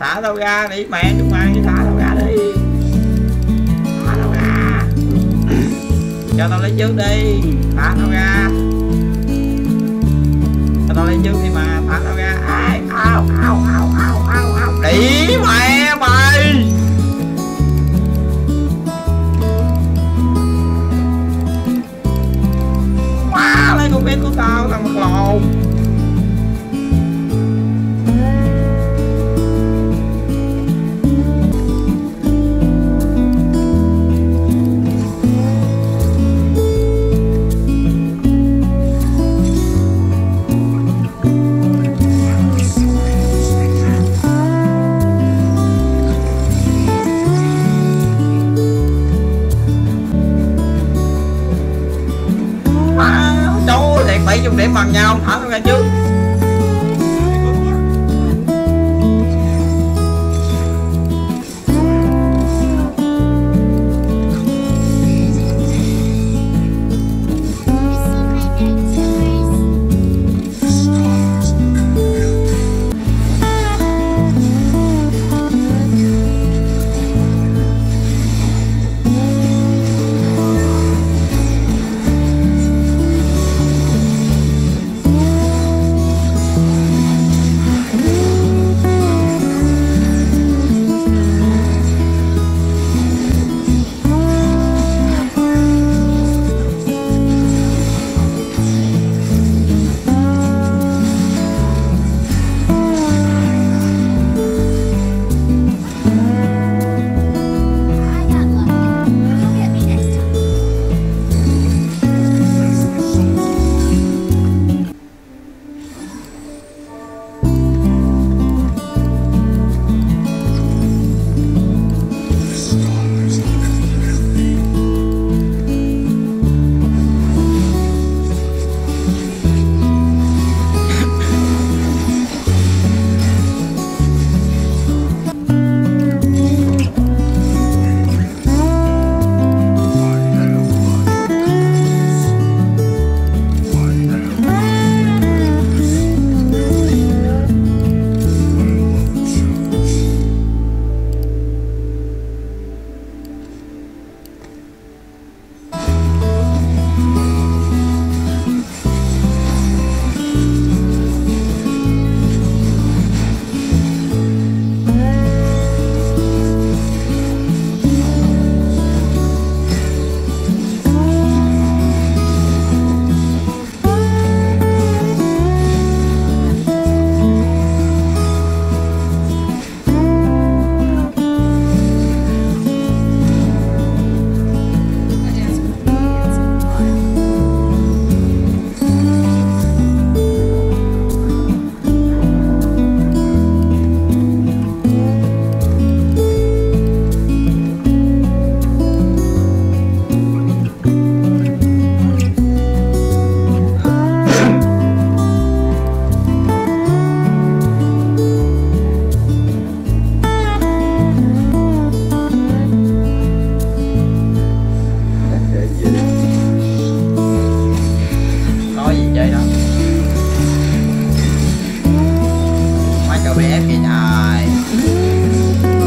Thả tao ra đi mẹ, đừng mang chứ, thả tao ra đi. Thả tao ra. Cho tao lấy trước đi. Thả tao ra. Cho tao lấy trước đi mà, thả tao ra. Ai, ao, ao, ao, ao, ao, ao. Đi mẹ mày. Quá lấy con bé của tao, thằng mặt lồn. Bảy chung điểm bằng nhau, thả nó ra chứ. Bé kìa trời.